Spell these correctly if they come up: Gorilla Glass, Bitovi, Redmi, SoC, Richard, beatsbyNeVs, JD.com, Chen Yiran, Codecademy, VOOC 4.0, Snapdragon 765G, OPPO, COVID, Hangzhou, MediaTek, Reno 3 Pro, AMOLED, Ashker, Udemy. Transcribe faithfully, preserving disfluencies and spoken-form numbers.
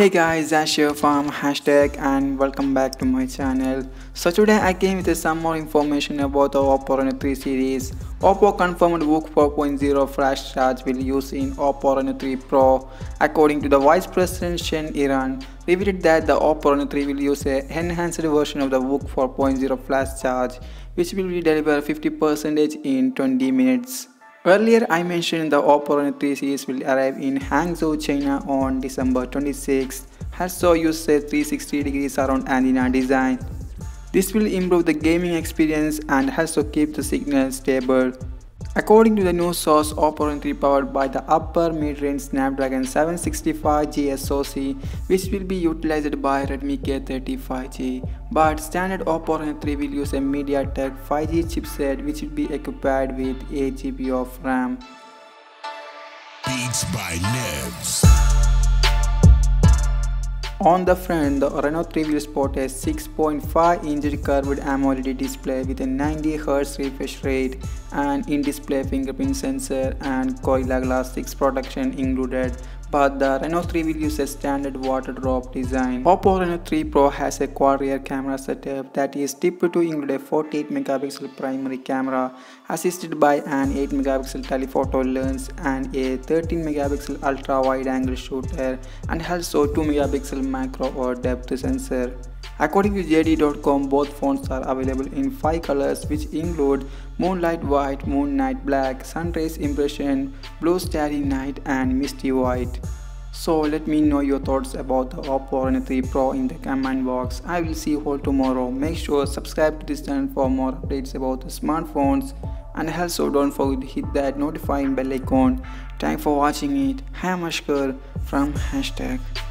Hey guys, Ashio from Hashtag and welcome back to my channel. So today I came with some more information about the OPPO Reno three series. OPPO confirmed VOOC four point oh flash charge will use in OPPO Reno three Pro. According to the Vice President Chen Yiran, revealed that the OPPO Reno three will use an enhanced version of the VOOC four point oh flash charge, which will be delivered fifty percent in twenty minutes. Earlier I mentioned the OPPO Reno three series will arrive in Hangzhou, China on December twenty-sixth, has so used a three sixty degree surround antenna design. This will improve the gaming experience and has to keep the signal stable. According to the news source, OPPO Reno three powered by the upper mid-range Snapdragon seven sixty-five G S O C, which will be utilized by Redmi K thirty five G, but standard OPPO Reno three will use a MediaTek five G chipset which will be equipped with eight G B of RAM. Beats by Nebs. On the front, the Reno three will sport a six point five inch curved AMOLED display with a ninety hertz refresh rate and in-display fingerprint sensor and Gorilla Glass six protection included, but the Reno three will use a standard water drop design. OPPO Reno three Pro has a quad-rear camera setup that is tipped to include a forty-eight megapixel primary camera assisted by an eight megapixel telephoto lens and a thirteen megapixel ultra-wide-angle shooter and also two megapixel macro or depth sensor. According to J D dot com, both phones are available in five colors which include Moonlight White, Moon Knight Black, Sunrise Impression, Blue Starry Night and Misty White. So let me know your thoughts about the OPPO Reno three Pro in the comment box. I will see you all tomorrow. Make sure to subscribe to this channel for more updates about the smartphones and also don't forget to hit that notifying bell icon. Thanks for watching it. I am Ashkar from Hashtag.